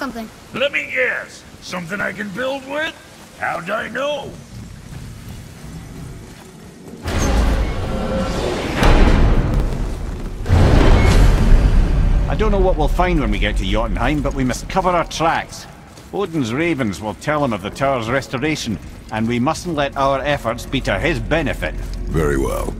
something. Let me guess. Something I can build with? How'd I know? I don't know what we'll find when we get to Jotunheim, but we must cover our tracks. Odin's ravens will tell him of the tower's restoration, and we mustn't let our efforts be to his benefit. Very well.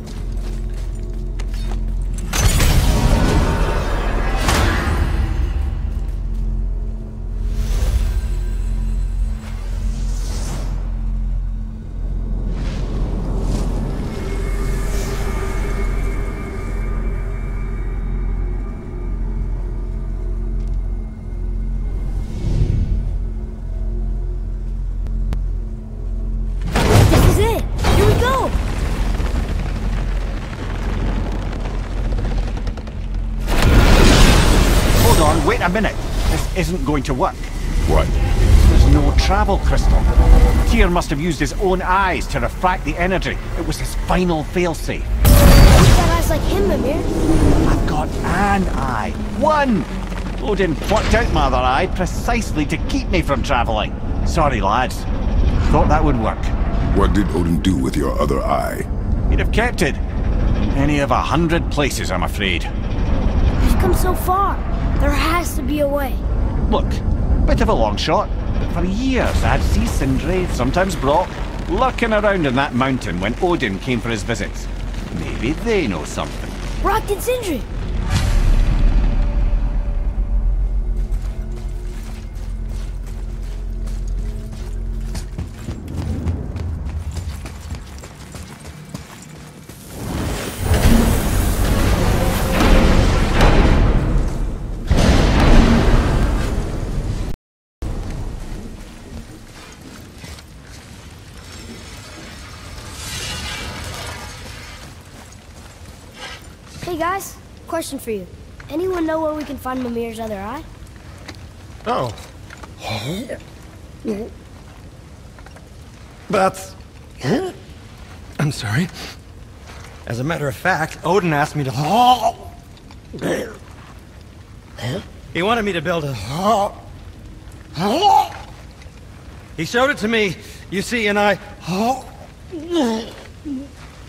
Wait a minute. This isn't going to work. What? There's no travel crystal. Tyr must have used his own eyes to refract the energy. It was his final failsafe. You've got eyes like him, Mimir. I've got an eye. One! Odin plucked out my other eye precisely to keep me from traveling. Sorry, lads. Thought that would work. What did Odin do with your other eye? He'd have kept it. Any of 100 places, I'm afraid. We've come so far. There has to be a way. Look, bit of a long shot, but for years I'd see Sindri, sometimes Brock, lurking around in that mountain when Odin came for his visits. Maybe they know something. Brock and Sindri! Hey guys, question for you. Anyone know where we can find Mimir's other eye? Oh. That's... I'm sorry. As a matter of fact, Odin asked me to... He wanted me to build a... He showed it to me, you see, and I...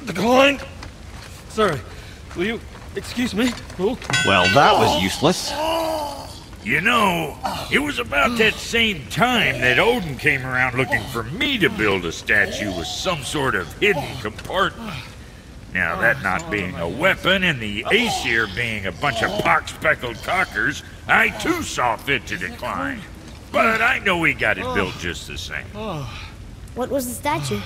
declined. Sorry. Will you... excuse me? Oh. Well, that was useless. You know, it was about that same time that Odin came around looking for me to build a statue with some sort of hidden compartment. Now, that not being a weapon and the Aesir being a bunch of pock-speckled cockers, I too saw fit to decline. But I know he got it built just the same. What was the statue?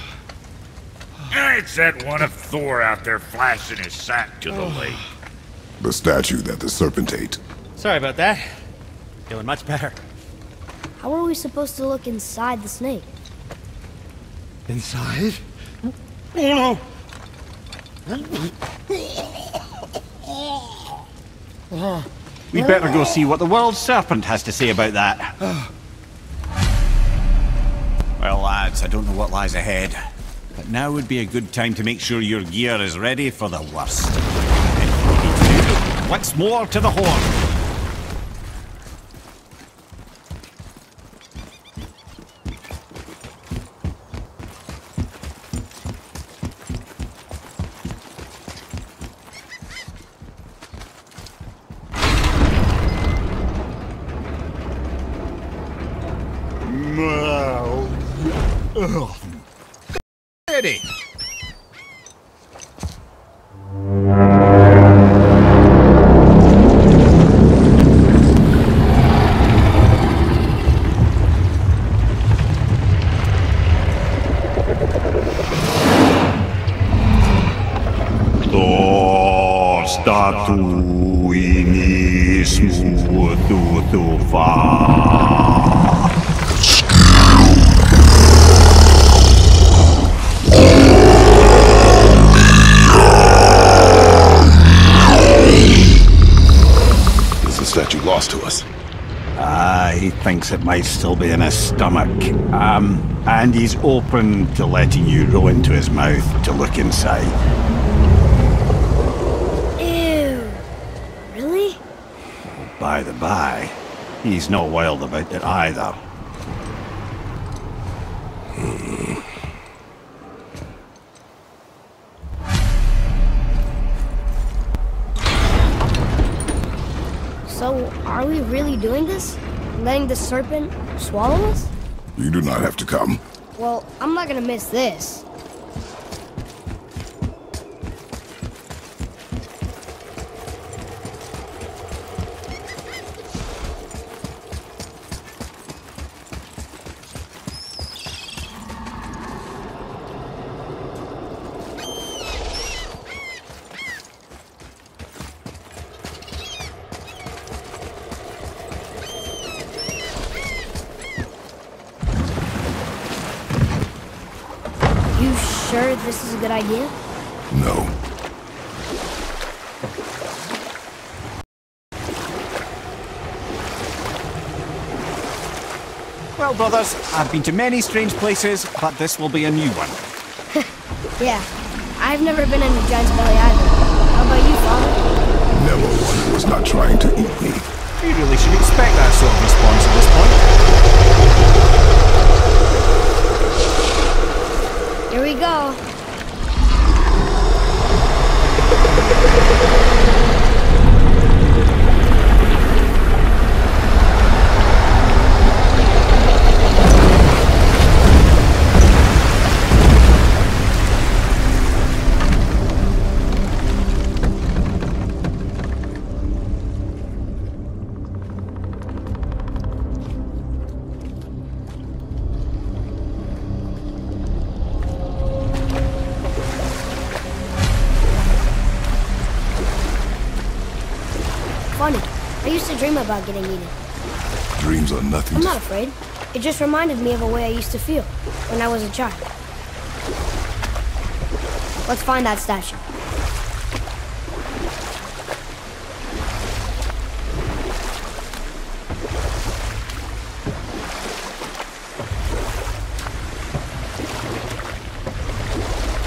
It's that one of Thor out there flashing his sack to the lake. The statue that the serpent ate. Sorry about that. Doing much better. How are we supposed to look inside the snake? Inside? Oh no! We better go see what the world serpent has to say about that. Well, lads, I don't know what lies ahead. But now would be a good time to make sure your gear is ready for the worst. Once more to the horn. It might still be in his stomach, and he's open to letting you row into his mouth to look inside. Ew, really? By the by, He's no wild about it either. So, are we really doing this? Letting the serpent swallow us? You do not have to come. Well, I'm not gonna miss this. This is a good idea? No. Well, brothers, I've been to many strange places, but this will be a new one. Yeah, I've never been in the giant's belly either. How about you, Father? Never one who was not trying to eat me. You really should expect that sort of response at this point. Here we go. Dream about getting eaten. Dreams are nothing. I'm not afraid. It just reminded me of a way I used to feel when I was a child. Let's find that statue.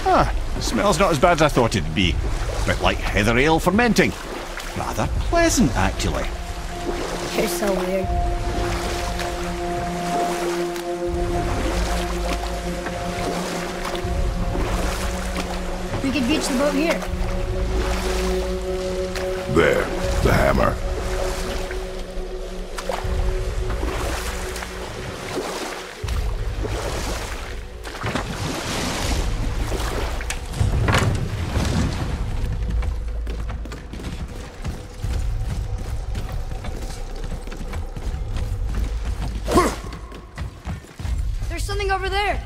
Ah, smells not as bad as I thought it'd be. A bit like heather ale fermenting. Rather pleasant, actually. You're so weird. We could reach the boat here. There, the hammer. Over there.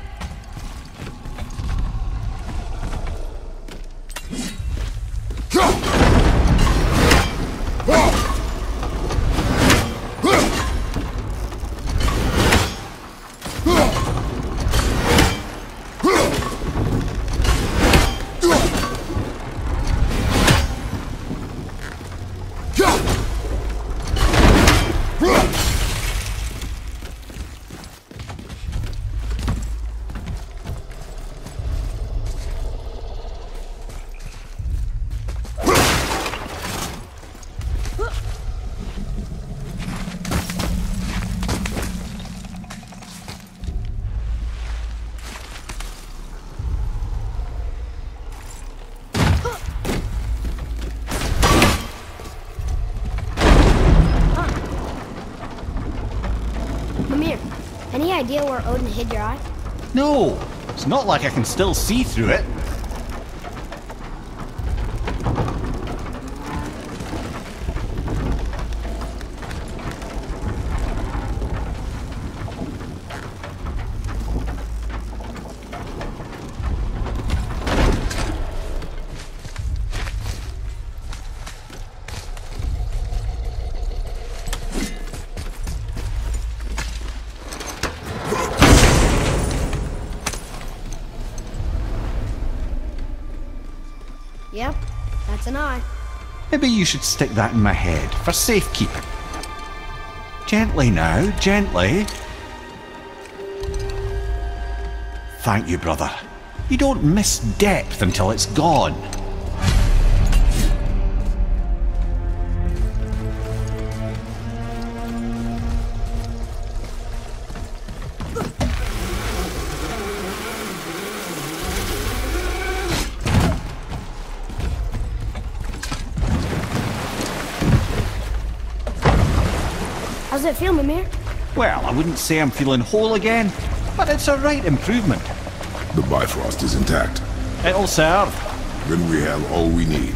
Idea where Odin hid your eye? No, it's not like I can still see through it. Yep, that's an eye. Maybe you should stick that in my head for safekeeping. Gently now, gently. Thank you, brother. You don't miss depth until it's gone. does it feel, Mimir? Well, I wouldn't say I'm feeling whole again, but it's a right improvement. The Bifrost is intact. It'll serve. Then we have all we need.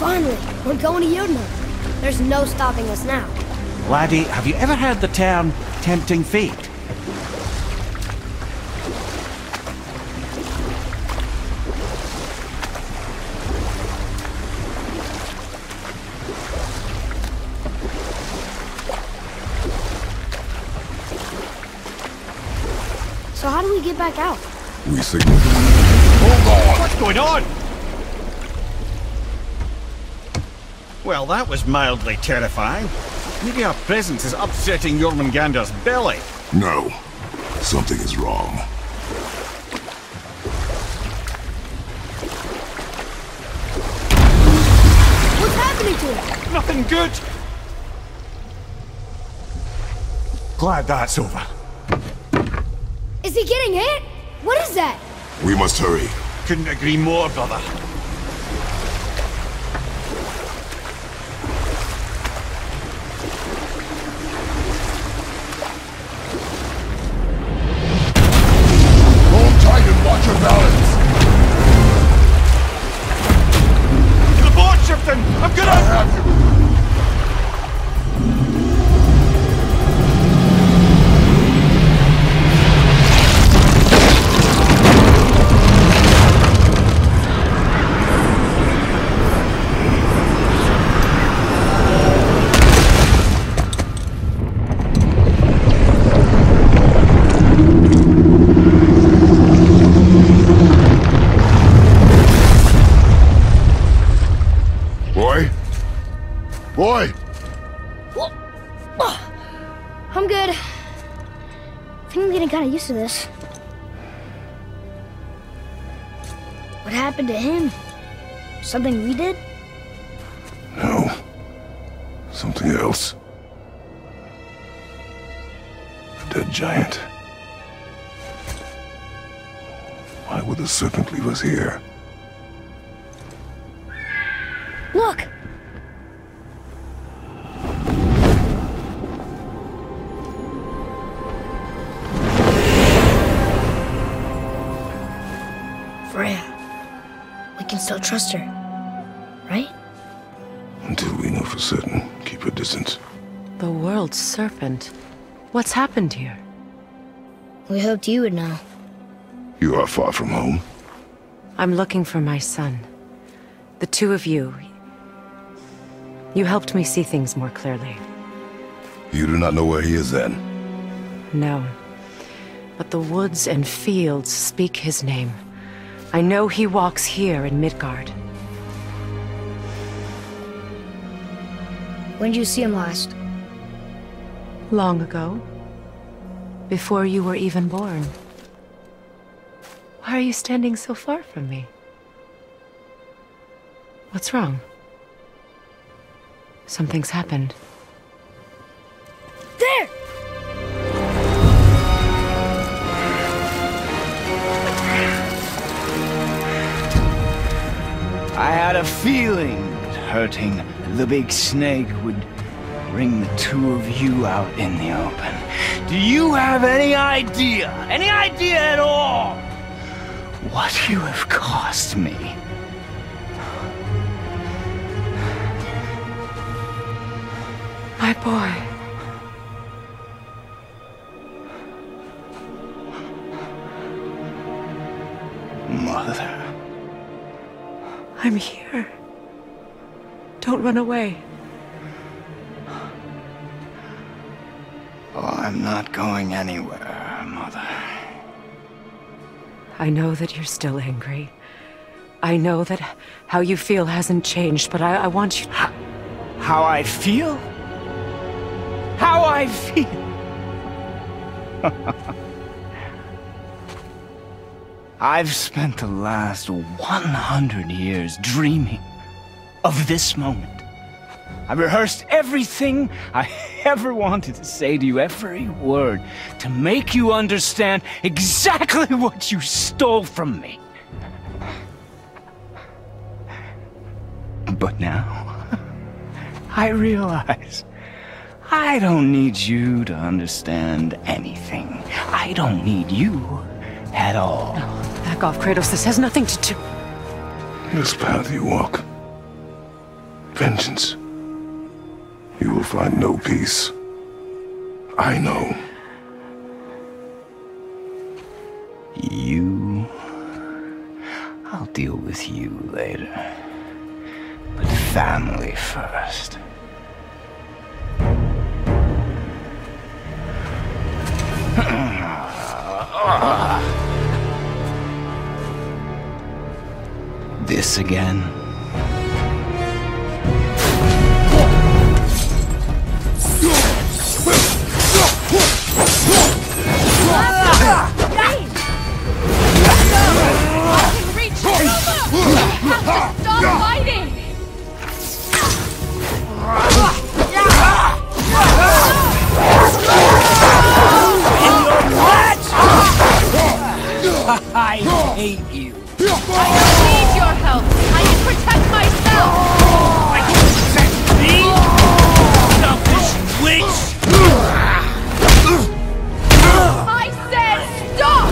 Finally, we're going to Jotunheim. There's no stopping us now. Laddie, have you ever heard the term tempting fate? So how do we get back out? We signal. Hold on! What's going on? Well, that was mildly terrifying. Maybe our presence is upsetting Jormungandr's belly. No. Something is wrong. What's happening to him? Nothing good! Glad that's over. Is he getting hit? What is that? We must hurry. Couldn't agree more, brother. Hold tight and watch your balance. To the board, Shipton! I'm gonna... I have you. Boy! I'm good. I think I'm getting kind of used to this. What happened to him? Something we did? No. Something else. A dead giant. Why would the serpent leave us here? Look! Still trust her, right? Until we know for certain, keep her distance. The world's serpent. What's happened here? We hoped you would know. You are far from home. I'm looking for my son. The two of you. You helped me see things more clearly. You do not know where he is then? No. But the woods and fields speak his name. I know he walks here in Midgard. When did you see him last? Long ago. Before you were even born. Why are you standing so far from me? What's wrong? Something's happened. There! I had a feeling that hurting the big snake would bring the two of you out in the open. Do you have any idea at all, what you have cost me? My boy. I'm here. Don't run away. Oh, I'm not going anywhere, Mother. I know that you're still angry. I know that how you feel hasn't changed, but I want you... How I feel? How I feel? I've spent the last 100 years dreaming of this moment. I rehearsed everything I ever wanted to say to you, every word, to make you understand exactly what you stole from me. But now, I realize I don't need you to understand anything. I don't need you at all. No, back off, Kratos. This has nothing to do... This path you walk. Vengeance. You will find no peace. I know. You... I'll deal with you later. But family first. This again? I hate you. I don't need your help. I can protect myself. I can protect me? Selfish witch! I said stop!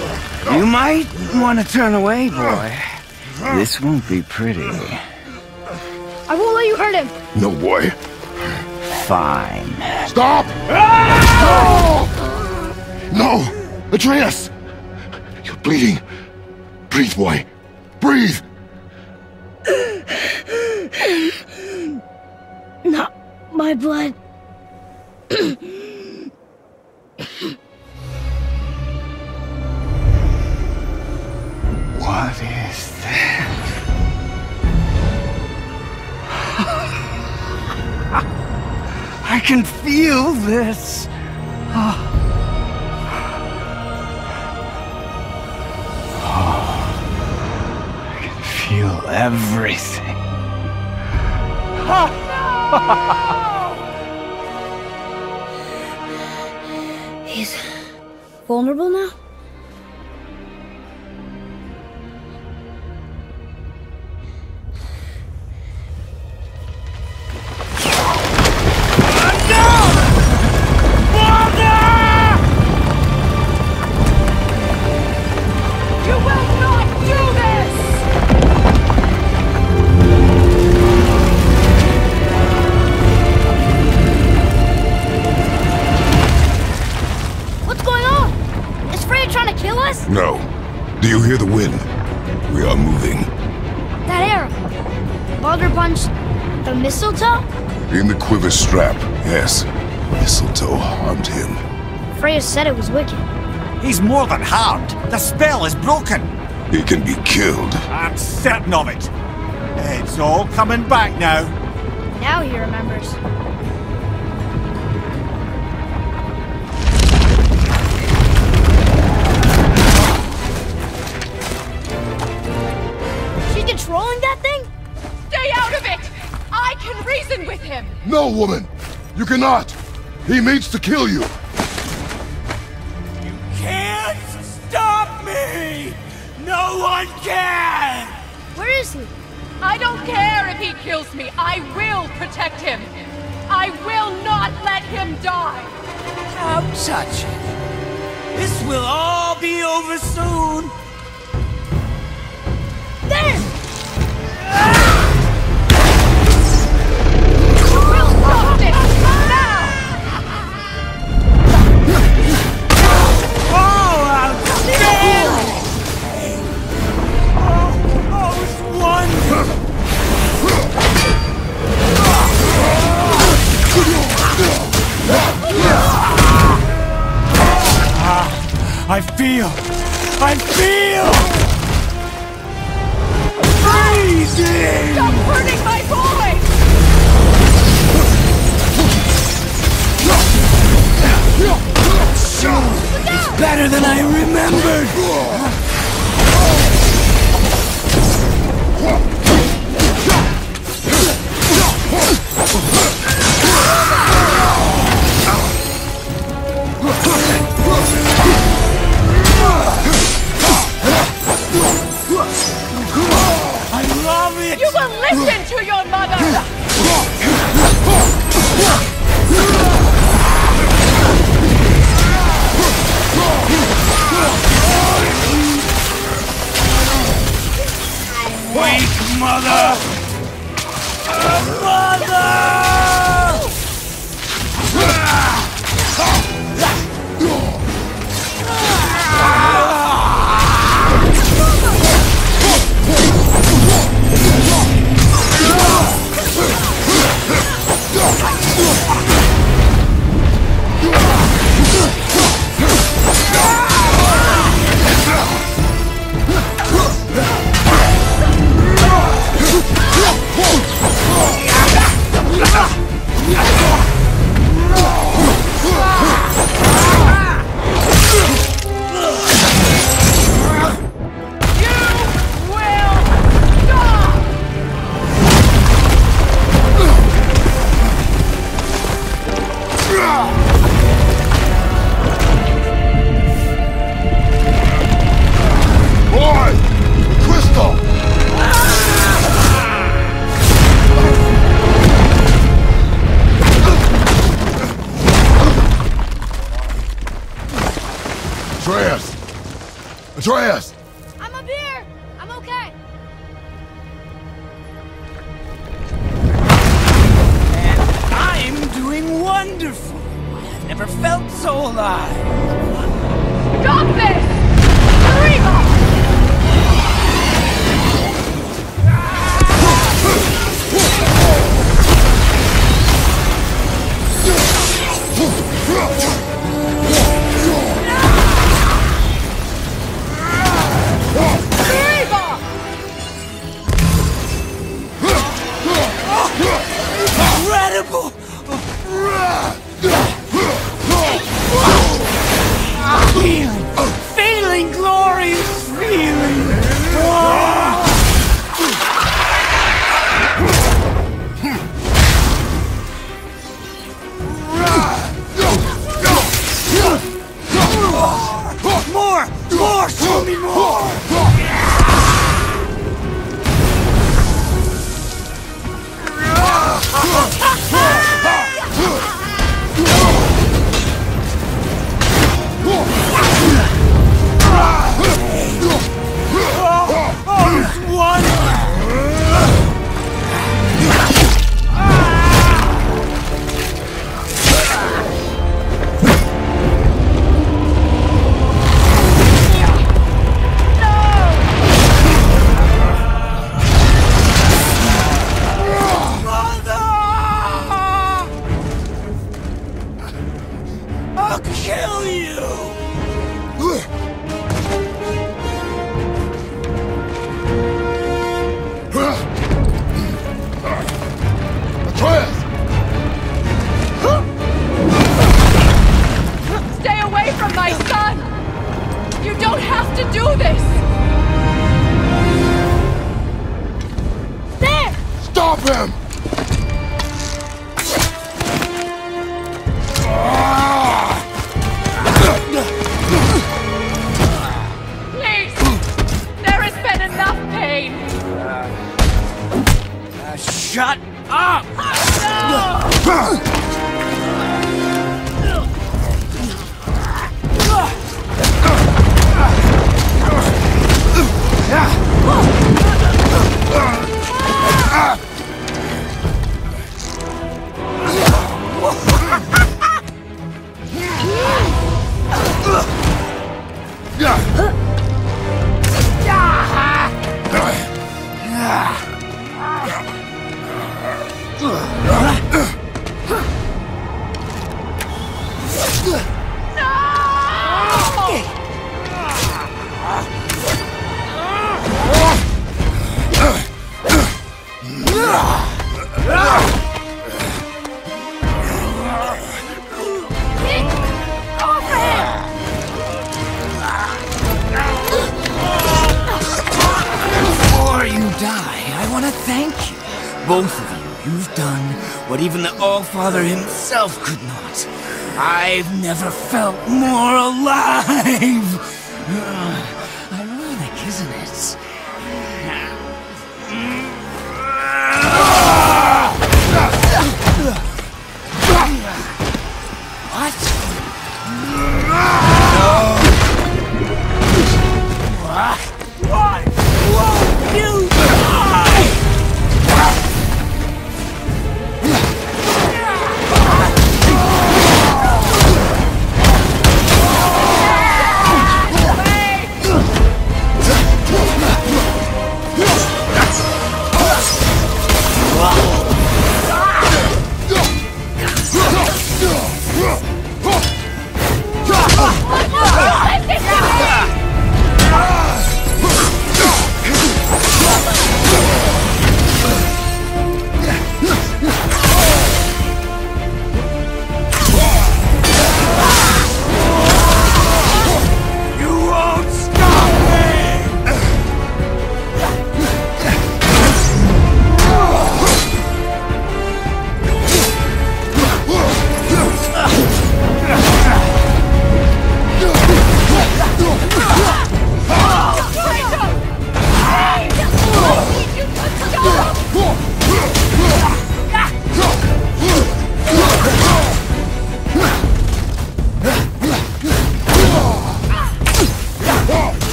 Rock! You might want to turn away, boy. This won't be pretty. I won't let you hurt him. No, boy. Fine. Stop! Ah! No! Atreus! You're bleeding. Breathe, boy. Breathe! Not my blood. What is that? I can feel this. Oh, I can feel everything. Oh, no! He's vulnerable now? No. Do you hear the wind? We are moving. That arrow. Boulder punch. The mistletoe? In the quiver strap, yes. Mistletoe harmed him. Freya said it was wicked. He's more than harmed. The spell is broken. He can be killed. I'm certain of it. It's all coming back now. Now he remembers. Rolling that thing? Stay out of it! I can reason with him! No, woman! You cannot! He means to kill you! You can't stop me! No one can! Where is he? I don't care if he kills me. I will protect him. I will not let him die! Don't touch it. This will all be over soon! There! I feel freezing! Stop hurting my boy! It's better than I remembered! You will listen to your mother! Wake, mother! Mother! Atreus! I'm up here! I'm okay! And I'm doing wonderful! I have never felt so alive! Stop this! Father himself could not. I've never felt more alive! Ironic, isn't it?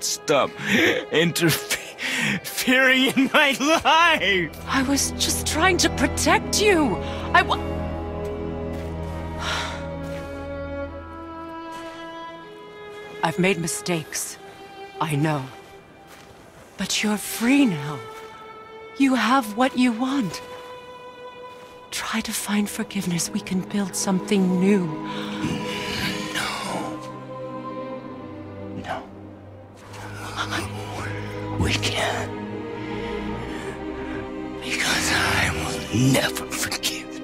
Stop interfering in my life! I was just trying to protect you! I've made mistakes, I know. But you're free now. You have what you want. Try to find forgiveness. We can build something new. We can. Because I will never forgive.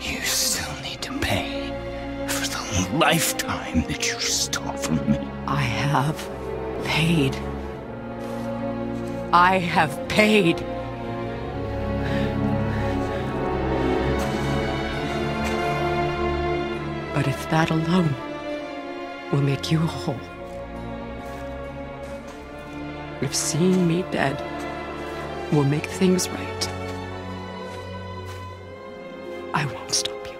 You still need to pay for the lifetime that you stole from me. I have paid. I have paid. But if that alone will make you whole, if seeing me dead will make things right, I won't stop you.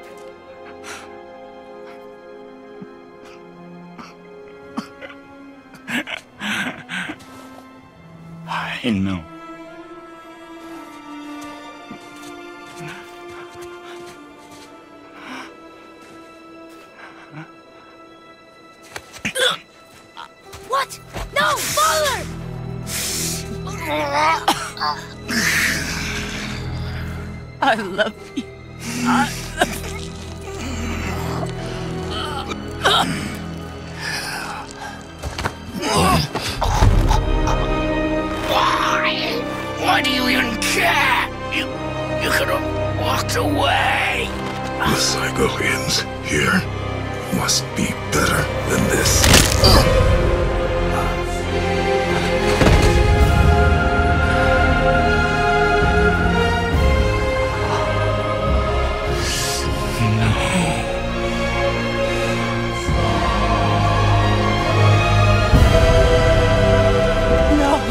I know. I love you. Why? Why do you even care? You could have walked away. The cycle ends here. It must be better than this.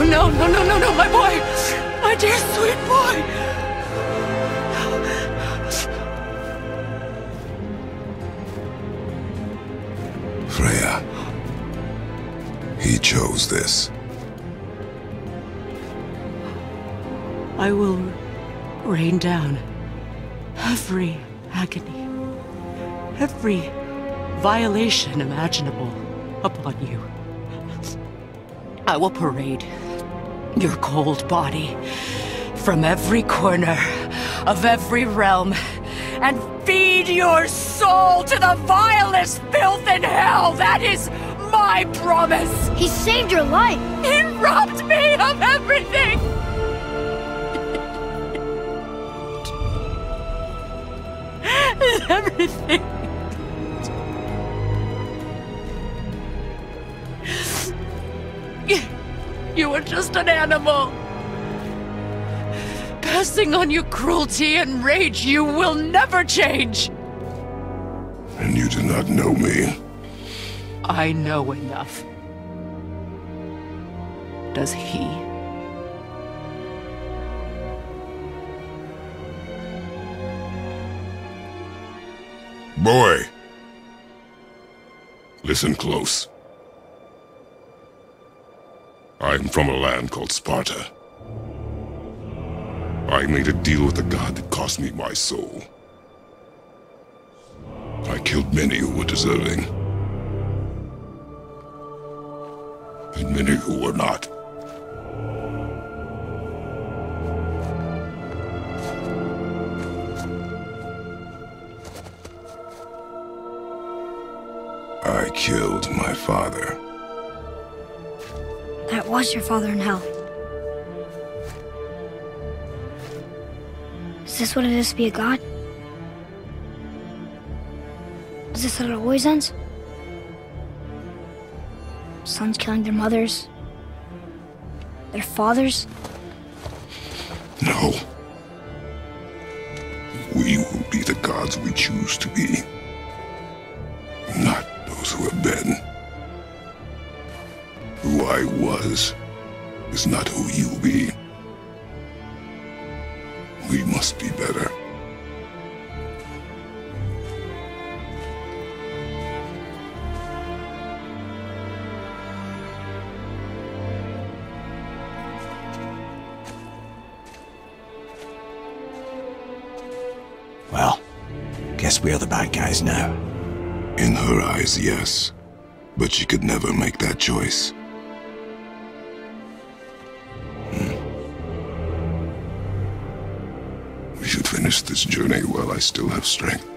No, my boy! My dear, sweet boy! Freya. He chose this. I will rain down every agony, every violation imaginable upon you. I will parade Your cold body, from every corner of every realm, and feed your soul to the vilest filth in hell! That is my promise! He saved your life! He robbed me of everything! Everything! You were just an animal. Passing on your cruelty and rage, you will never change. And you do not know me. I know enough. Does he? Boy! Listen close. I'm from a land called Sparta. I made a deal with the god that cost me my soul. I killed many who were deserving, and many who were not. I killed my father. That was your father in hell. Is this what it is to be a god? Is this how it always ends? Sons killing their mothers, their fathers? No. We will be the gods we choose to be, not those who have been. Who I was is not who you be. We must be better. Well, guess we are the bad guys now. In her eyes, yes. But she could never make that choice. This journey while I still have strength.